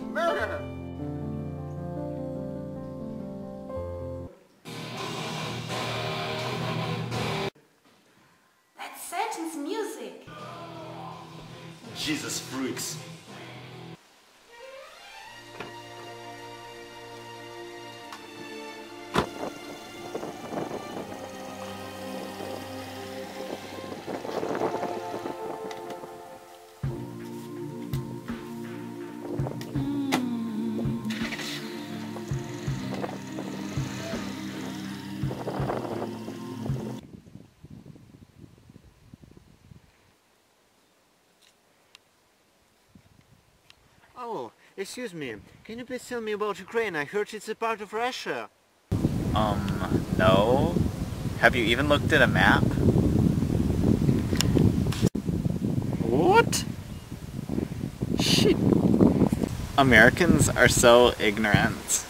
murder. That's Satan's music. Jesus freaks. Oh, excuse me, can you please tell me about Ukraine? I heard it's a part of Russia. No. Have you even looked at a map? What? Shit. Americans are so ignorant.